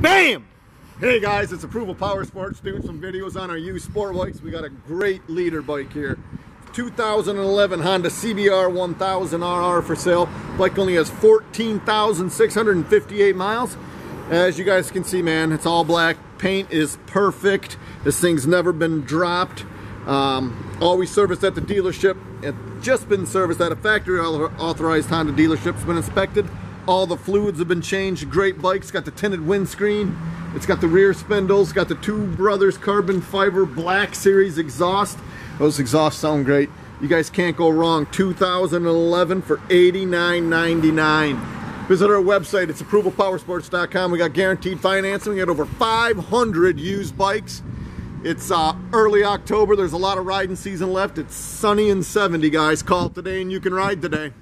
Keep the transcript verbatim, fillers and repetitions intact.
Bam! Hey guys, it's Approval Power Sports doing some videos on our used sport bikes. We got a great leader bike here. two thousand eleven Honda C B R one thousand R R for sale. Bike only has fourteen thousand six hundred fifty-eight miles. As you guys can see, man, it's all black. Paint is perfect. This thing's never been dropped. Um, always serviced at the dealership. It's just been serviced at a factory authorized Honda dealership. It's been inspected. All the fluids have been changed. Great bike's got the tinted windscreen. It's got the rear spindles. Got the Two Brothers carbon fiber black series exhaust. Those exhausts sound great. You guys can't go wrong. two thousand eleven for eighty-nine ninety-nine. Visit our website. It's approval power sports dot com. We got guaranteed financing. We got over five hundred used bikes. It's uh, early October. There's a lot of riding season left. It's sunny and seventy, guys. Call today and you can ride today.